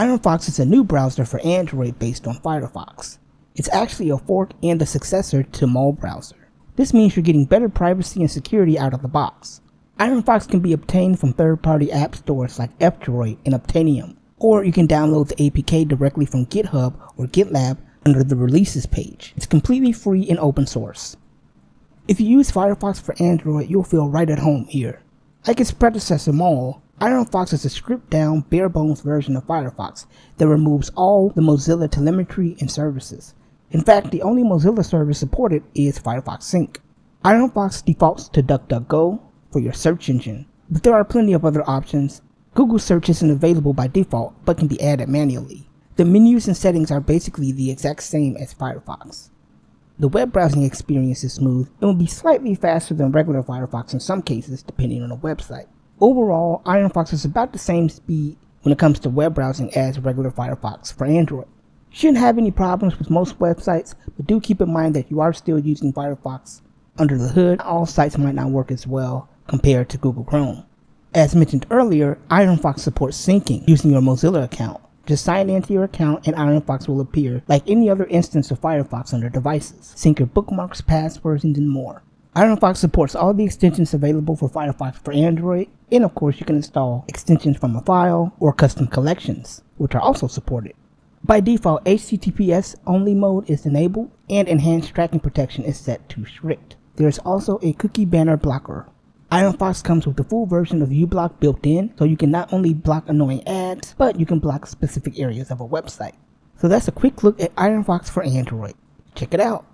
IronFox is a new browser for Android based on Firefox. It's actually a fork and a successor to Mull Browser. This means you're getting better privacy and security out of the box. IronFox can be obtained from third-party app stores like FDroid and Obtainium, or you can download the APK directly from GitHub or GitLab under the Releases page. It's completely free and open source. If you use Firefox for Android, you'll feel right at home here. Like its predecessor Mull, IronFox is a stripped-down, bare-bones version of Firefox that removes all the Mozilla telemetry and services. In fact, the only Mozilla service supported is Firefox Sync. IronFox defaults to DuckDuckGo for your search engine, but there are plenty of other options. Google Search isn't available by default, but can be added manually. The menus and settings are basically the exact same as Firefox. The web browsing experience is smooth and will be slightly faster than regular Firefox in some cases, depending on the website. Overall, IronFox is about the same speed when it comes to web browsing as regular Firefox for Android. You shouldn't have any problems with most websites, but do keep in mind that you are still using Firefox under the hood. All sites might not work as well compared to Google Chrome. As mentioned earlier, IronFox supports syncing using your Mozilla account. Just sign into your account and IronFox will appear like any other instance of Firefox on your devices. Sync your bookmarks, passwords, and more. IronFox supports all the extensions available for Firefox for Android, and of course you can install extensions from a file or custom collections, which are also supported. By default, HTTPS only mode is enabled and enhanced tracking protection is set to strict. There is also a cookie banner blocker. IronFox comes with the full version of uBlock built in, so you can not only block annoying ads, but you can block specific areas of a website. So that's a quick look at IronFox for Android. Check it out!